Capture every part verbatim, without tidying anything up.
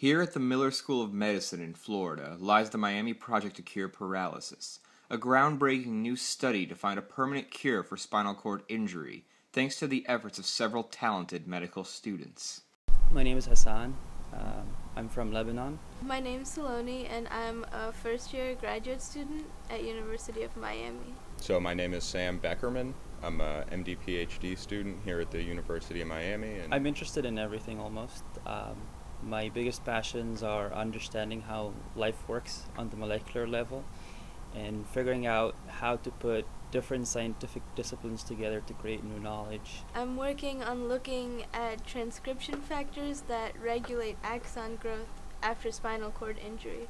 Here at the Miller School of Medicine in Florida lies the Miami Project to Cure Paralysis, a groundbreaking new study to find a permanent cure for spinal cord injury, thanks to the efforts of several talented medical students. My name is Hassan. Uh, I'm from Lebanon. My name is Saloni, and I'm a first-year graduate student at University of Miami. So my name is Sam Beckerman. I'm a M D P H D student here at the University of Miami. And I'm interested in everything almost. Um, My biggest passions are understanding how life works on the molecular level and figuring out how to put different scientific disciplines together to create new knowledge. I'm working on looking at transcription factors that regulate axon growth after spinal cord injury.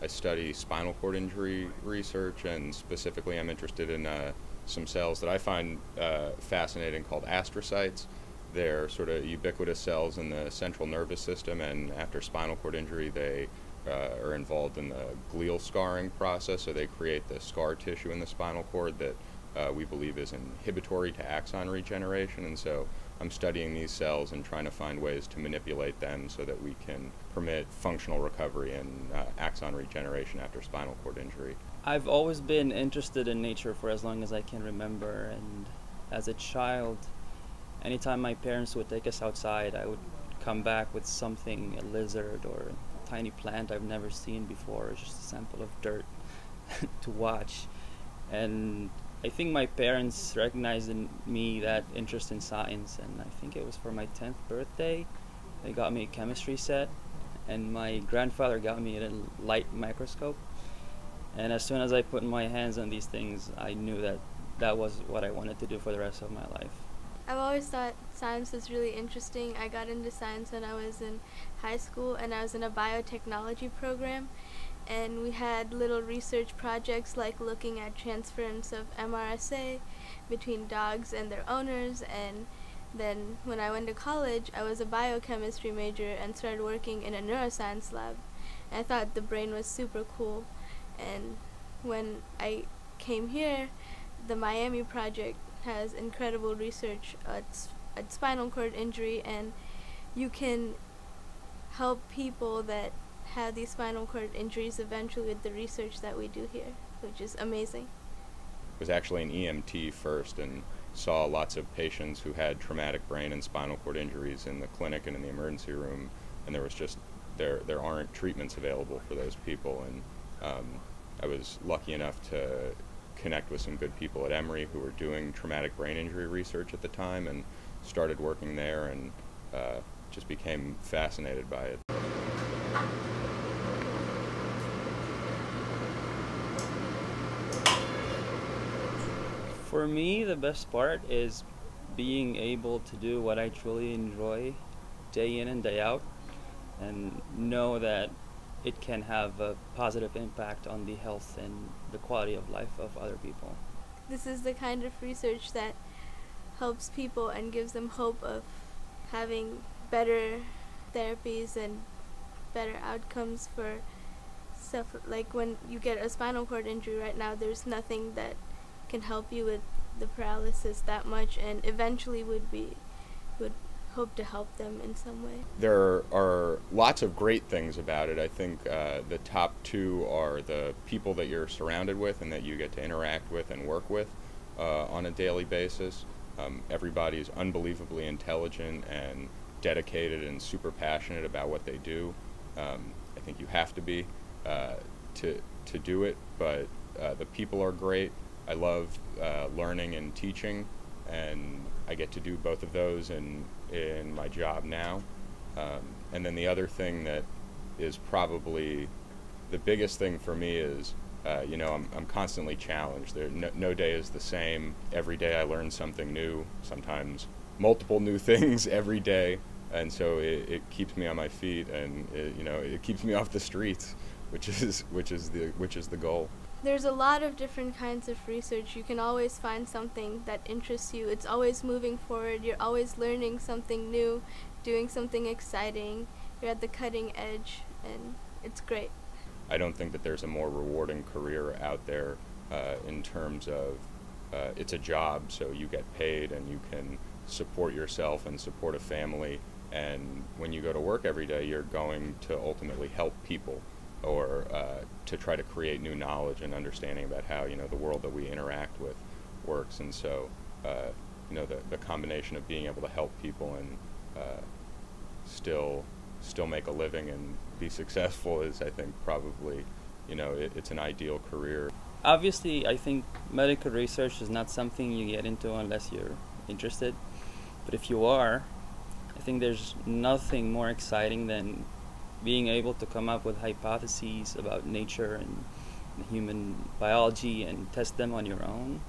I study spinal cord injury research, and specifically I'm interested in uh, some cells that I find uh, fascinating called astrocytes. They're sort of ubiquitous cells in the central nervous system, and after spinal cord injury they uh, are involved in the glial scarring process, so they create the scar tissue in the spinal cord that uh, we believe is inhibitory to axon regeneration. And so I'm studying these cells and trying to find ways to manipulate them so that we can permit functional recovery and uh, axon regeneration after spinal cord injury. I've always been interested in nature for as long as I can remember, and as a child, anytime my parents would take us outside, I would come back with something, a lizard or a tiny plant I've never seen before, or just a sample of dirt to watch. And I think my parents recognized in me that interest in science, and I think it was for my tenth birthday. They got me a chemistry set, and my grandfather got me a light microscope. And as soon as I put my hands on these things, I knew that that was what I wanted to do for the rest of my life. I've always thought science was really interesting. I got into science when I was in high school, and I was in a biotechnology program, and we had little research projects like looking at transference of M R S A between dogs and their owners. And then when I went to college, I was a biochemistry major and started working in a neuroscience lab. And I thought the brain was super cool, and when I came here, the Miami Project has incredible research at, at spinal cord injury, and you can help people that have these spinal cord injuries eventually with the research that we do here, which is amazing. I was actually an E M T first and saw lots of patients who had traumatic brain and spinal cord injuries in the clinic and in the emergency room, and there was just, there, there aren't treatments available for those people. And um, I was lucky enough to connect with some good people at Emory who were doing traumatic brain injury research at the time, and started working there, and uh, just became fascinated by it. For me, the best part is being able to do what I truly enjoy day in and day out, and know that it can have a positive impact on the health and the quality of life of other people. This is the kind of research that helps people and gives them hope of having better therapies and better outcomes for stuff like when you get a spinal cord injury. Right now there's nothing that can help you with the paralysis that much, and eventually would be would hope to help them in some way. There are lots of great things about it. I think uh, the top two are the people that you're surrounded with and that you get to interact with and work with uh, on a daily basis. Um, everybody is unbelievably intelligent and dedicated and super passionate about what they do. Um, I think you have to be uh, to, to do it, but uh, the people are great. I love uh, learning and teaching, and I get to do both of those in, in my job now. Um, and then the other thing that is probably the biggest thing for me is, uh, you know, I'm, I'm constantly challenged. There, no, no day is the same. Every day I learn something new, sometimes multiple new things every day. And so it, it keeps me on my feet, and it, you know, it keeps me off the streets, which is, which is the, which is the goal. There's a lot of different kinds of research. You can always find something that interests you. It's always moving forward. You're always learning something new, doing something exciting. You're at the cutting edge, and it's great. I don't think that there's a more rewarding career out there uh, in terms of uh, it's a job, so you get paid and you can support yourself and support a family And when you go to work every day, you're going to ultimately help people, or uh, to try to create new knowledge and understanding about how, you know, the world that we interact with works. And so, uh, you know, the, the combination of being able to help people and uh, still still make a living and be successful is, I think, probably, you know, it, it's an ideal career. Obviously, I think medical research is not something you get into unless you're interested. But if you are, I think there's nothing more exciting than being able to come up with hypotheses about nature and human biology and test them on your own.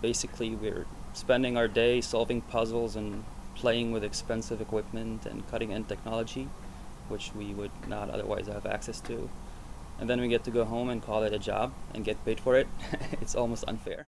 Basically, we're spending our day solving puzzles and playing with expensive equipment and cutting-edge technology, which we would not otherwise have access to. And then we get to go home and call it a job and get paid for it. It's almost unfair.